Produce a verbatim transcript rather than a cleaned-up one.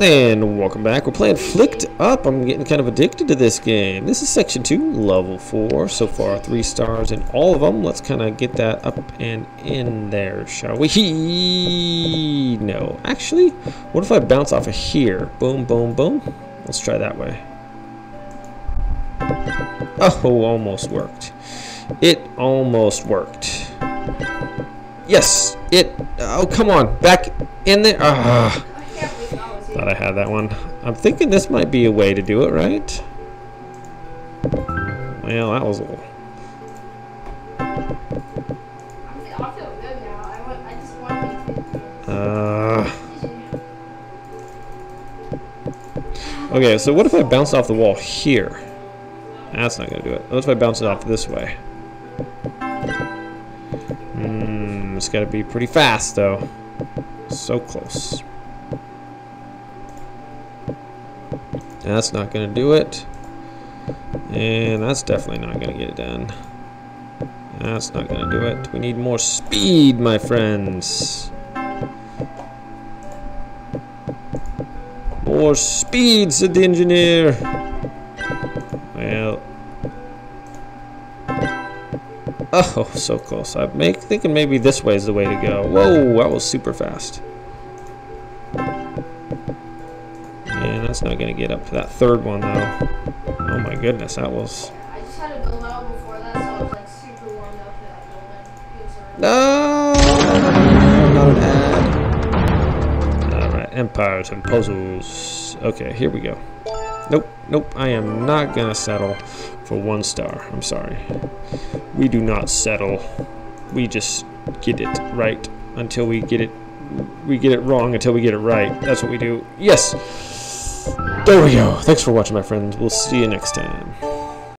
And welcome back. We're playing Flicked Up. I'm getting kind of addicted to this game. This is section two, level four. So far, three stars in all of them. Let's kind of get that up and in there, shall we? No. Actually, what if I bounce off of here? Boom, boom, boom. Let's try that way. Oh, almost worked. It almost worked. Yes, it. Oh, come on. Back in there. Ah. Thought I had that one. I'm thinking this might be a way to do it, right? Well, that was a little. Uh, okay, so what if I bounce off the wall here? That's not going to do it. What if I bounce it off this way? Mm, it's got to be pretty fast, though. So close. That's not going to do it. And that's definitely not going to get it done. That's not going to do it. We need more speed, my friends. More speed, said the engineer. Well. Oh, so close. I'm thinking maybe this way is the way to go. Whoa, that was super fast. That's not going to get up to that third one, though. Oh my goodness, that was. I just had a below before that, so I was like super warmed up for that building. No! Not an ad. Alright, Empires and Puzzles. Okay, here we go. Nope, nope, I am not going to settle for one star. I'm sorry. We do not settle. We just get it right until we get it. We get it wrong until we get it right. That's what we do. Yes! There we go. Thanks for watching, my friends. We'll see you next time.